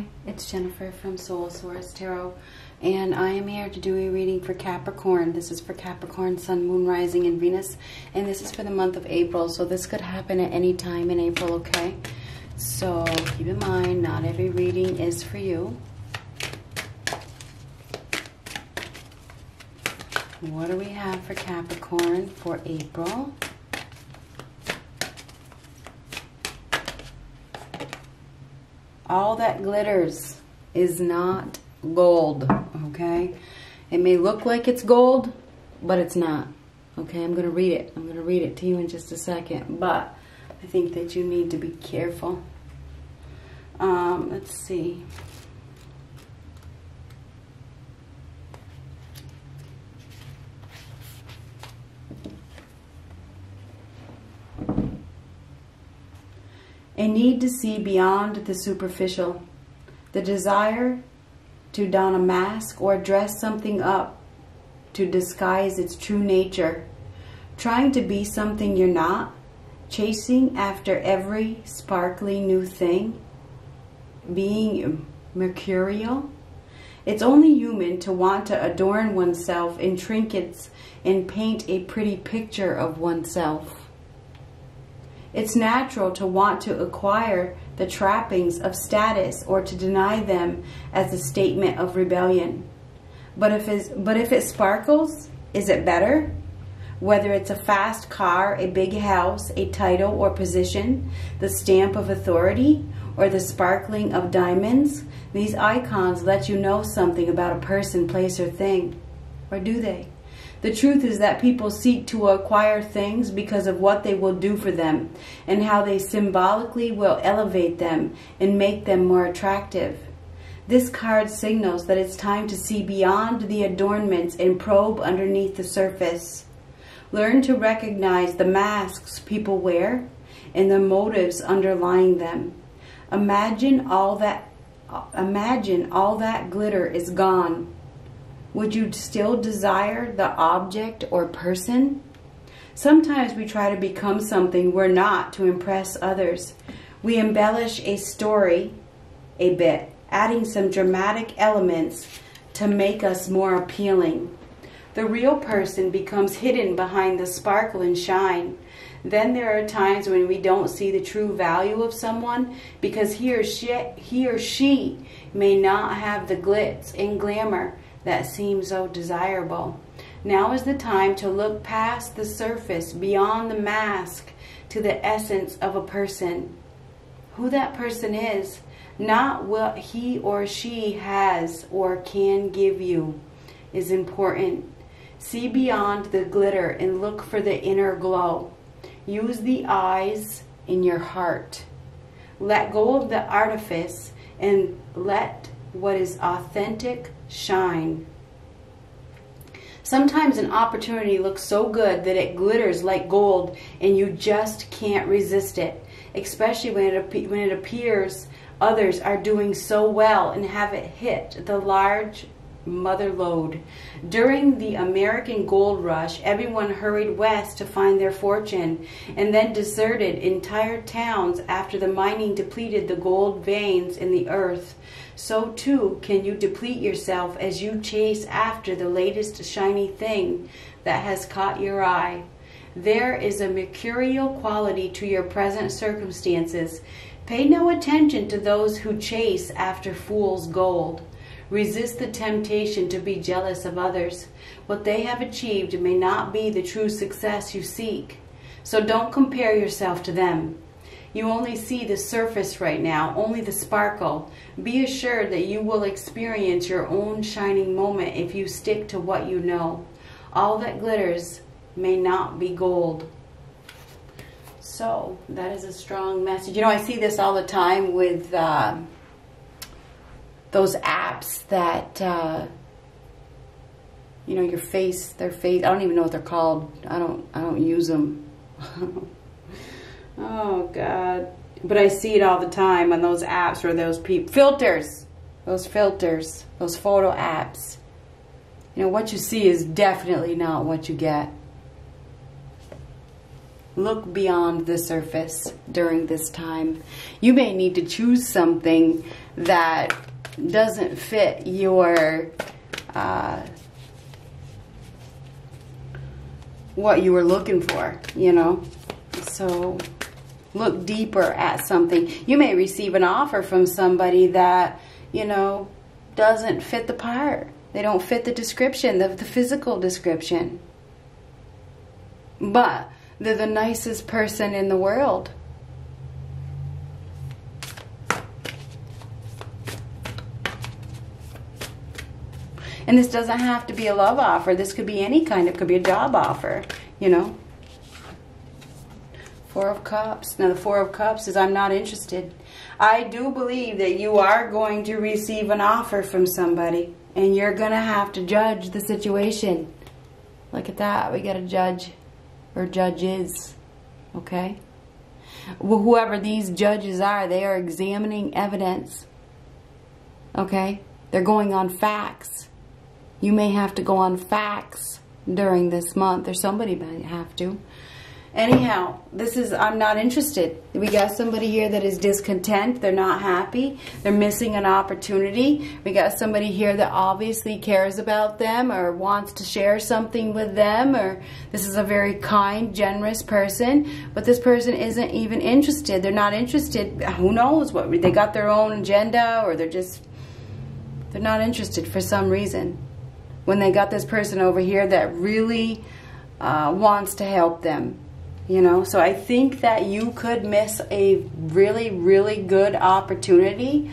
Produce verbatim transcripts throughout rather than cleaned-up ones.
Hi, it's Jennifer from Soul Source Tarot, and I am here to do a reading for Capricorn. This is for Capricorn, Sun, Moon, Rising, and Venus, and this is for the month of April, so this could happen at any time in April, okay? So keep in mind, not every reading is for you. What do we have for Capricorn for April? All that glitters is not gold, okay? It may look like it's gold, but it's not, okay? I'm going to read it. I'm going to read it to you in just a second, but I think that you need to be careful. Um, let's see. A need to see beyond the superficial, the desire to don a mask or dress something up to disguise its true nature, trying to be something you're not, chasing after every sparkly new thing, being mercurial. It's only human to want to adorn oneself in trinkets and paint a pretty picture of oneself. It's natural to want to acquire the trappings of status or to deny them as a statement of rebellion. But if it's, but if it sparkles, is it better? Whether it's a fast car, a big house, a title or position, the stamp of authority, or the sparkling of diamonds, these icons let you know something about a person, place, or thing. Or do they? The truth is that people seek to acquire things because of what they will do for them and how they symbolically will elevate them and make them more attractive. This card signals that it's time to see beyond the adornments and probe underneath the surface. Learn to recognize the masks people wear and the motives underlying them. Imagine all that, imagine all that glitter is gone. Would you still desire the object or person? Sometimes we try to become something we're not to impress others. We embellish a story a bit, adding some dramatic elements to make us more appealing. The real person becomes hidden behind the sparkle and shine. Then there are times when we don't see the true value of someone because he or she, he or she may not have the glitz and glamour that seems so desirable. Now is the time to look past the surface, beyond the mask, to the essence of a person. Who that person is, not what he or she has or can give you, is important. See beyond the glitter and look for the inner glow. Use the eyes in your heart. Let go of the artifice and let what is authentic shine. Sometimes an opportunity looks so good that it glitters like gold and you just can't resist it, especially when it, when it appears others are doing so well and have it hit the large mother lode. During the American gold rush, everyone hurried west to find their fortune and then deserted entire towns after the mining depleted the gold veins in the earth. So too can you deplete yourself as you chase after the latest shiny thing that has caught your eye. There is a mercurial quality to your present circumstances. Pay no attention to those who chase after fool's gold. Resist the temptation to be jealous of others. What they have achieved may not be the true success you seek. So don't compare yourself to them. You only see the surface right now, only the sparkle. Be assured that you will experience your own shining moment if you stick to what you know. All that glitters may not be gold. So, that is a strong message. You know, I see this all the time with uh, those apps that, uh, you know, your face, their face, I don't even know what they're called. I don't, I don't use them. Oh, God. But I see it all the time on those apps or those peep filters. Those filters. Those photo apps. You know, what you see is definitely not what you get. Look beyond the surface during this time. You may need to choose something that doesn't fit your uh, what you were looking for, you know. So look deeper at something. You may receive an offer from somebody that, you know, doesn't fit the part. They don't fit the description, the, the physical description. But they're the nicest person in the world. And this doesn't have to be a love offer. This could be any kind. It could be a job offer, you know. Four of Cups. Now the Four of Cups is I'm not interested. I do believe that you are going to receive an offer from somebody. And you're going to have to judge the situation. Look at that. We got to judge. Or judges. Okay? Well, whoever these judges are, they are examining evidence. Okay? They're going on facts. You may have to go on facts during this month. Or somebody might have to. Anyhow, this is, I'm not interested. We got somebody here that is discontent. They're not happy. They're missing an opportunity. We got somebody here that obviously cares about them or wants to share something with them. Or this is a very kind, generous person. But this person isn't even interested. They're not interested. Who knows what, they got their own agenda, or they're just, they're not interested for some reason. When they got this person over here that really uh, wants to help them. You know, so I think that you could miss a really, really good opportunity.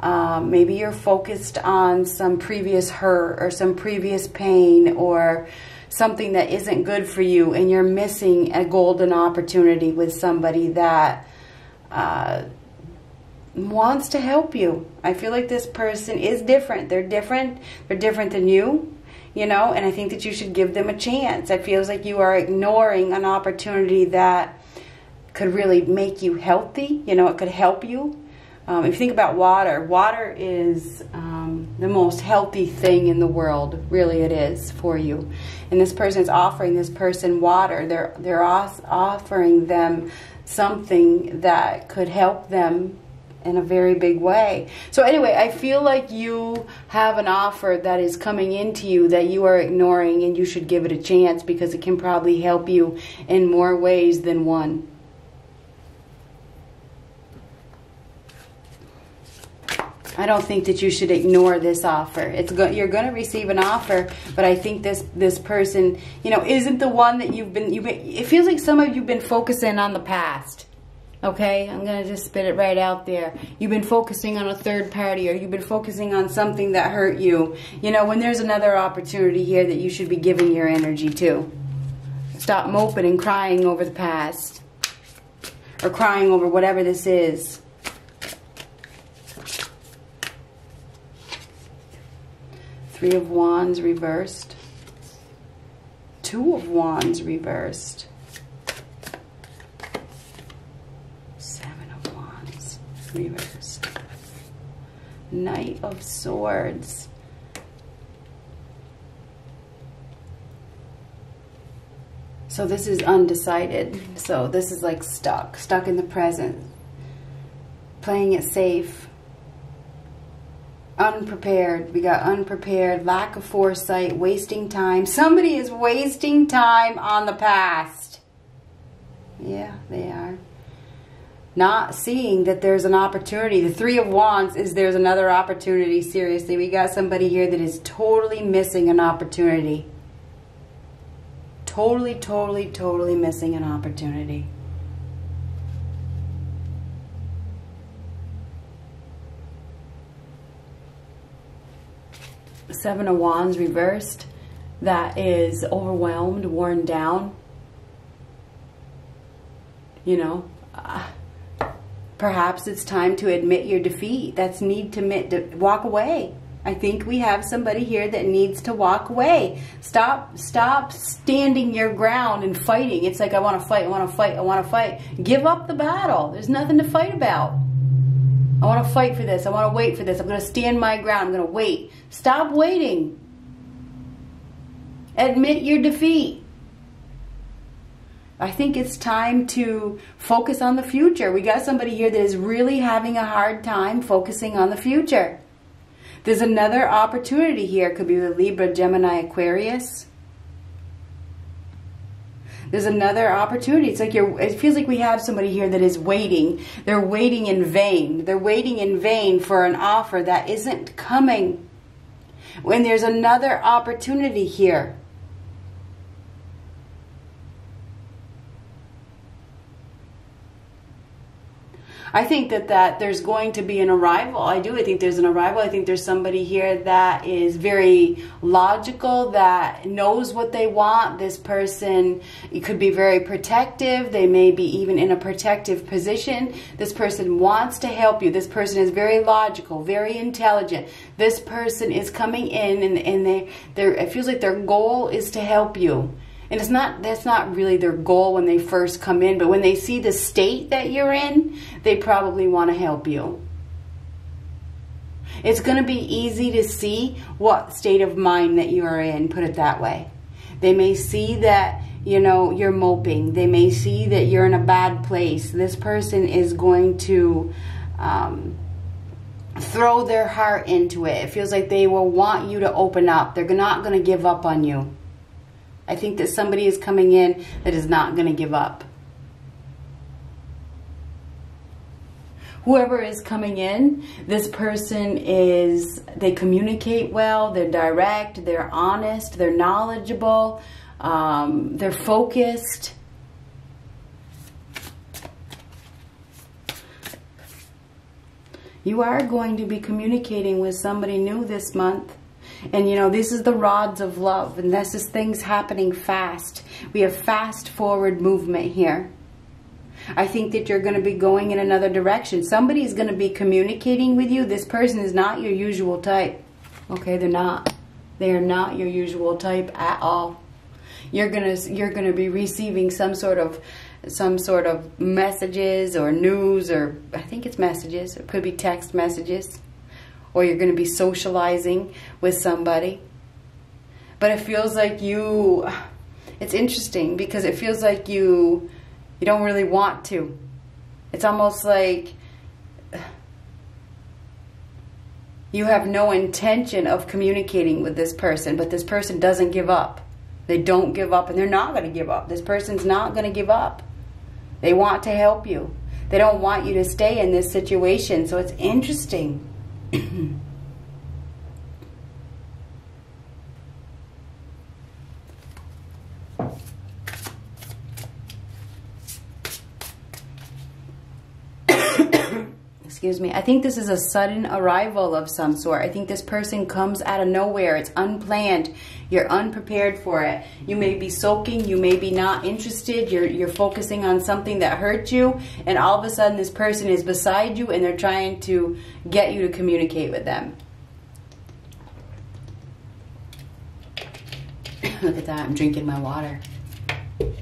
Um, maybe you're focused on some previous hurt or some previous pain or something that isn't good for you, and you're missing a golden opportunity with somebody that uh, wants to help you. I feel like this person is different. They're different. They're different than you. You know, and I think that you should give them a chance. It feels like you are ignoring an opportunity that could really make you healthy. You know, it could help you. Um, if you think about water, water is um, the most healthy thing in the world. Really, it is for you. And this person is offering this person water. They're, they're offering them something that could help them in a very big way. So anyway, I feel like you have an offer that is coming into you that you are ignoring, and you should give it a chance because it can probably help you in more ways than one. I don't think that you should ignore this offer. It's go you're going to receive an offer, but I think this this person, you know, isn't the one that you've been, you've been it feels like some of you've been focusing on the past. Okay, I'm going to just spit it right out there. You've been focusing on a third party, or you've been focusing on something that hurt you. You know, when there's another opportunity here that you should be giving your energy to. Stop moping and crying over the past. Or crying over whatever this is. Three of Wands reversed. Two of Wands reversed. Reversed. Knight of Swords. So this is undecided. So this is like stuck, stuck in the present, playing it safe, unprepared. We got unprepared, lack of foresight, wasting time. Somebody is wasting time on the past. Yeah, they are. Not seeing that there's an opportunity. The Three of Wands is there's another opportunity. Seriously, we got somebody here that is totally missing an opportunity. Totally, totally, totally missing an opportunity. Seven of Wands reversed. That is overwhelmed, worn down. You know. Uh, Perhaps it's time to admit your defeat. That's need to admit, to walk away. I think we have somebody here that needs to walk away. Stop, stop standing your ground and fighting. It's like, I want to fight, I want to fight, I want to fight. Give up the battle. There's nothing to fight about. I want to fight for this. I want to wait for this. I'm going to stand my ground. I'm going to wait. Stop waiting. Admit your defeat. I think it's time to focus on the future. We got somebody here that is really having a hard time focusing on the future. There's another opportunity here. It could be with Libra, Gemini, Aquarius. There's another opportunity. It's like you're, it feels like we have somebody here that is waiting. They're waiting in vain. They're waiting in vain for an offer that isn't coming. When there's another opportunity here. I think that, that there's going to be an arrival. I do. I think there's an arrival. I think there's somebody here that is very logical, that knows what they want. This person, it could be very protective. They may be even in a protective position. This person wants to help you. This person is very logical, very intelligent. This person is coming in and, and they, they're, it feels like their goal is to help you. And it's not, that's not really their goal when they first come in, but when they see the state that you're in, they probably want to help you. It's going to be easy to see what state of mind that you are in, put it that way. They may see that, you know, you're moping. They may see that you're in a bad place. This person is going to um, throw their heart into it. It feels like they will want you to open up. They're not going to give up on you. I think that somebody is coming in that is not going to give up. Whoever is coming in, this person is, they communicate well, they're direct, they're honest, they're knowledgeable, um, they're focused. You are going to be communicating with somebody new this month. And, you know, this is the rods of love, and this is things happening fast. We have fast forward movement here. I think that you're going to be going in another direction. Somebody's going to be communicating with you. This person is not your usual type. Okay, they're not. They are not your usual type at all. You're going to, you're going to be receiving some sort of, some sort of messages or news, or I think it's messages. It could be text messages. Or you're going to be socializing with somebody. But it feels like you, it's interesting because it feels like you, you don't really want to. It's almost like you have no intention of communicating with this person, but this person doesn't give up. They don't give up, and they're not going to give up. This person's not going to give up. They want to help you. They don't want you to stay in this situation. So it's interesting. Excuse me. I think this is a sudden arrival of some sort. I think this person comes out of nowhere. It's unplanned. You're unprepared for it. You may be soaking. You may be not interested. You're, you're focusing on something that hurt you. And all of a sudden, this person is beside you, and they're trying to get you to communicate with them. Look at that. I'm drinking my water. It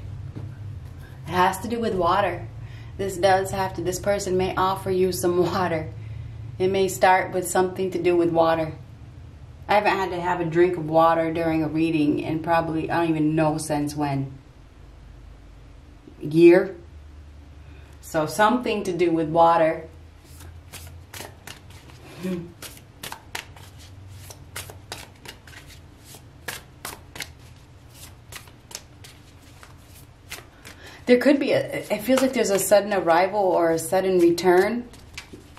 has to do with water. This does have to, this person may offer you some water. It may start with something to do with water. I haven't had to have a drink of water during a reading in probably, I don't even know since when. Year. So something to do with water. Hmm. There could be, a, it feels like there's a sudden arrival or a sudden return,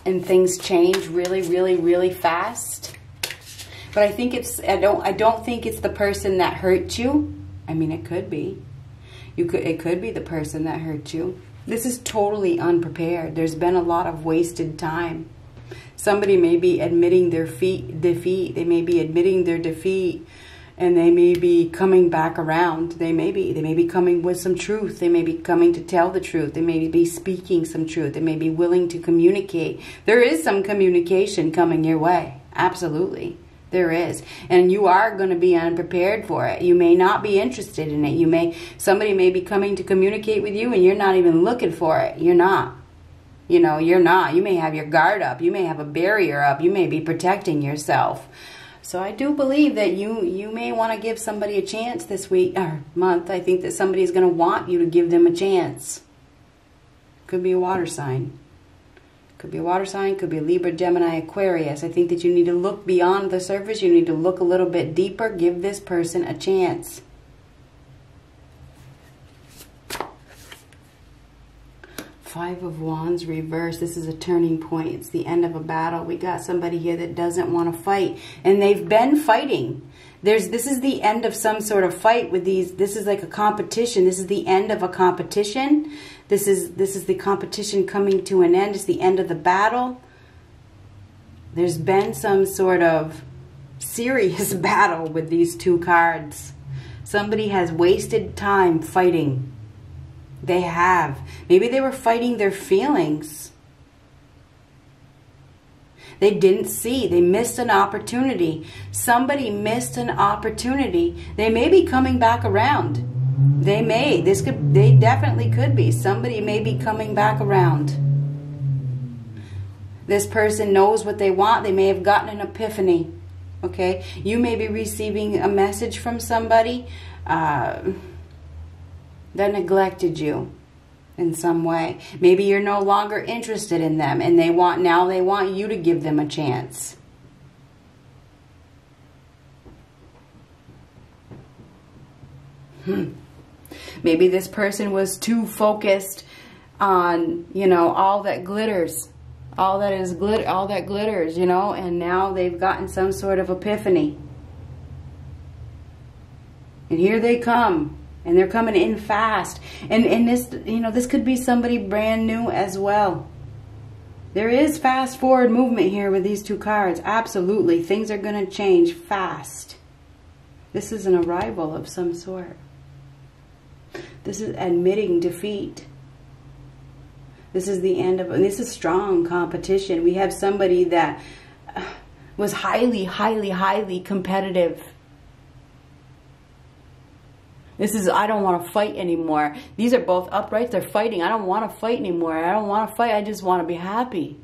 and things change really, really, really fast. But I think it's, I don't, I don't think it's the person that hurt you. I mean, it could be. You could, it could be the person that hurt you. This is totally unprepared. There's been a lot of wasted time. Somebody may be admitting their feet, defeat. They may be admitting their defeat. And they may be coming back around. They may be. They may be coming with some truth. They may be coming to tell the truth. They may be speaking some truth. They may be willing to communicate. There is some communication coming your way. Absolutely. There is. And you are going to be unprepared for it. You may not be interested in it. You may. Somebody may be coming to communicate with you, and you're not even looking for it. You're not. You know, you're not. You may have your guard up. You may have a barrier up. You may be protecting yourself. So I do believe that you you may want to give somebody a chance this week or month. I think that somebody's going to want you to give them a chance. Could be a water sign. Could be a water sign. Could be Libra, Gemini, Aquarius. I think that you need to look beyond the surface. You need to look a little bit deeper. Give this person a chance. Five of Wands reversed. This is a turning point. It's the end of a battle. We got somebody here that doesn't want to fight, and they've been fighting. There's this is the end of some sort of fight with these. This is like a competition. This is the end of a competition. This is this is the competition coming to an end. It's the end of the battle. There's been some sort of serious battle with these two cards. Somebody has wasted time fighting. They have. Maybe they were fighting their feelings. They didn't see. They missed an opportunity. Somebody missed an opportunity. They may be coming back around. They may. This could. They definitely could be. Somebody may be coming back around. This person knows what they want. They may have gotten an epiphany. Okay? You may be receiving a message from somebody. Uh... They neglected you in some way. Maybe you're no longer interested in them, and they want now they want you to give them a chance. Hmm. Maybe this person was too focused on, you know, all that glitters, all that is glitter, all that glitters, you know, and now they've gotten some sort of epiphany. And here they come. And they're coming in fast. And, and this, you know, this could be somebody brand new as well. There is fast forward movement here with these two cards. Absolutely. Things are going to change fast. This is an arrival of some sort. This is admitting defeat. This is the end of, and this is strong competition. We have somebody that was highly, highly, highly competitive. This is, I don't want to fight anymore. These are both upright. They're fighting. I don't want to fight anymore. I don't want to fight. I just want to be happy.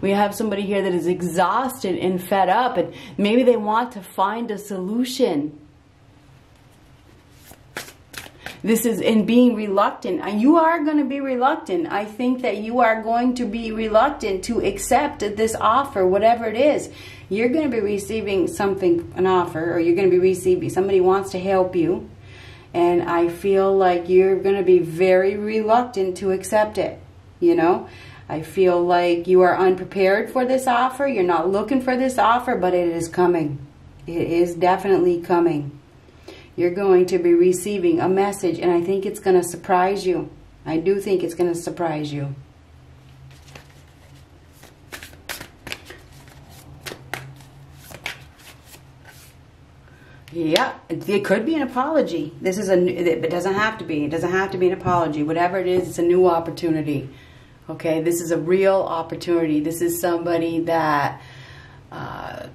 We have somebody here that is exhausted and fed up, and maybe they want to find a solution. This is in being reluctant. You are going to be reluctant. I think that you are going to be reluctant to accept this offer, whatever it is. You're going to be receiving something, an offer, or you're going to be receiving, somebody wants to help you. And I feel like you're going to be very reluctant to accept it. You know, I feel like you are unprepared for this offer. You're not looking for this offer, but it is coming. It is definitely coming. You're going to be receiving a message, and I think it's going to surprise you. I do think it's going to surprise you. Yeah, it could be an apology. This is a new, it doesn't have to be. It doesn't have to be an apology. Whatever it is, it's a new opportunity. Okay, this is a real opportunity. This is somebody that uh,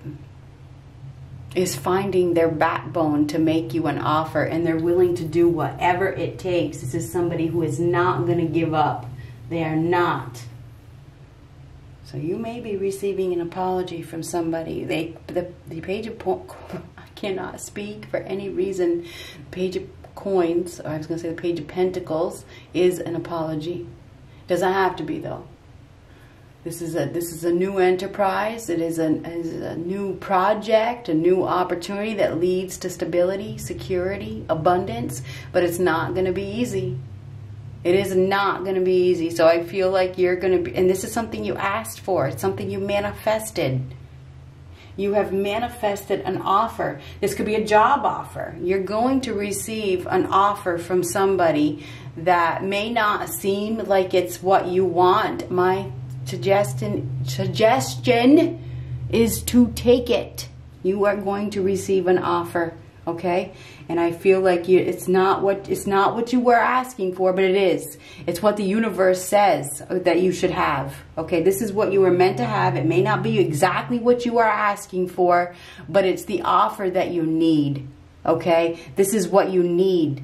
is finding their backbone to make you an offer, and they're willing to do whatever it takes. This is somebody who is not going to give up. They are not. So you may be receiving an apology from somebody. They the, the page of cannot speak for any reason. Page of coins, or I was going to say the page of pentacles, is an apology. Doesn't have to be though. This is a this is a new enterprise. It is an is a new project, a new opportunity that leads to stability, security, abundance. But it's not going to be easy. It is not going to be easy. So I feel like you're going to be, and this is something you asked for. It's something you manifested. You have manifested an offer. This could be a job offer. You're going to receive an offer from somebody that may not seem like it's what you want. My suggestion, suggestion is to take it. You are going to receive an offer, okay? And I feel like you, it's not what it's not what you were asking for, but it is. It's what the universe says that you should have. Okay, this is what you were meant to have. It may not be exactly what you are asking for, but it's the offer that you need. Okay, this is what you need.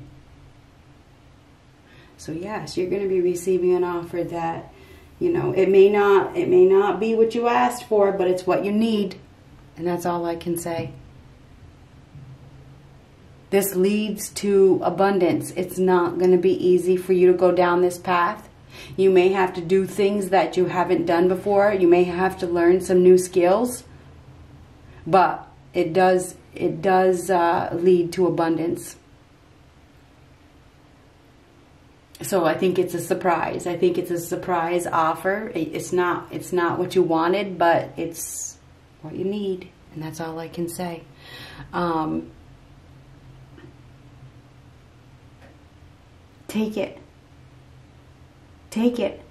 So yes, you're going to be receiving an offer that You know, it may not, it may not be what you asked for, but it's what you need. And that's all I can say. This leads to abundance. It's not going to be easy for you to go down this path. You may have to do things that you haven't done before. You may have to learn some new skills. But it does, it does uh, lead to abundance. So I think it's a surprise. I think it's a surprise offer. It's not, it's not what you wanted, but it's what you need. And that's all I can say. Um, take it. Take it.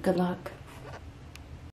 Good luck.